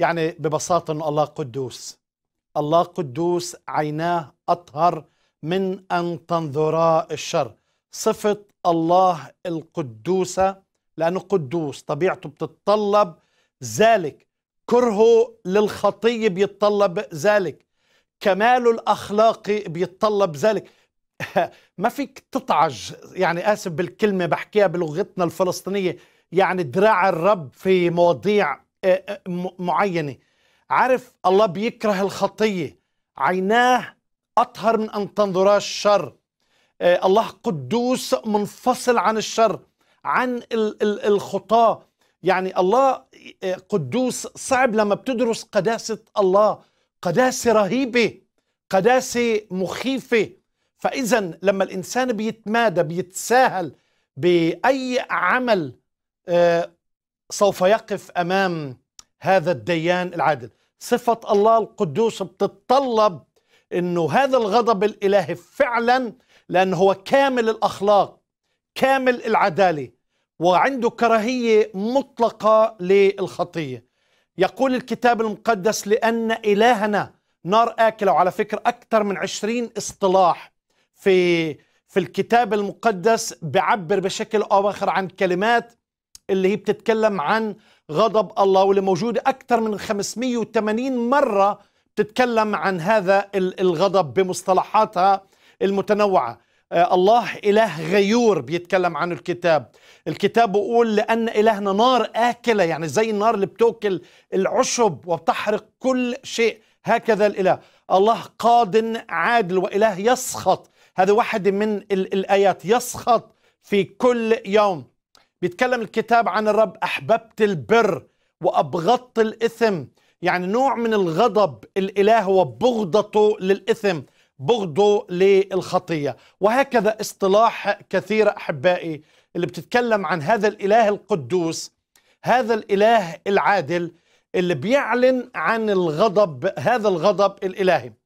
يعني ببساطة أن الله قدوس. الله قدوس، عيناه أطهر من أن تنظرا الشر. صفة الله القدوسة، لأنه قدوس طبيعته بتتطلب ذلك، كرهه للخطية بيتطلب ذلك، كماله الأخلاقي بيتطلب ذلك. ما فيك تطعج، يعني آسف بالكلمة بحكيها بلغتنا الفلسطينية، يعني دراع الرب في مواضيع معينة. عارف الله بيكره الخطية، عيناه أطهر من أن تنظرا الشر. الله قدوس منفصل عن الشر، عن الخطاة. يعني الله قدوس، صعب لما بتدرس قداسة الله، قداسة رهيبة، قداسة مخيفة. فإذا لما الإنسان بيتمادى بيتساهل بأي عمل سوف يقف أمام هذا الديان العادل. صفة الله القدوس بتتطلب أنه هذا الغضب الإلهي فعلا، لأنه هو كامل الأخلاق كامل العدالة وعنده كراهية مطلقة للخطية. يقول الكتاب المقدس لأن إلهنا نار آكلة. وعلى فكرة أكثر من 20 اصطلاح في الكتاب المقدس بعبر بشكل أو آخر عن كلمات اللي هي بتتكلم عن غضب الله، واللي موجودة أكثر من 580 مرة بتتكلم عن هذا الغضب بمصطلحاتها المتنوعة. الله إله غيور بيتكلم عنه الكتاب بيقول لأن إلهنا نار آكلة، يعني زي النار اللي بتأكل العشب وبتحرق كل شيء، هكذا الإله. الله قاضٍ عادل وإله يسخط، هذا واحد من الآيات، يسخط في كل يوم. بيتكلم الكتاب عن الرب أحببت البر وأبغضت الإثم، يعني نوع من الغضب الإله هو بغضته للإثم، بغضه للخطية. وهكذا اصطلاح كثيرة أحبائي اللي بتتكلم عن هذا الإله القدوس، هذا الإله العادل اللي بيعلن عن الغضب، هذا الغضب الإلهي.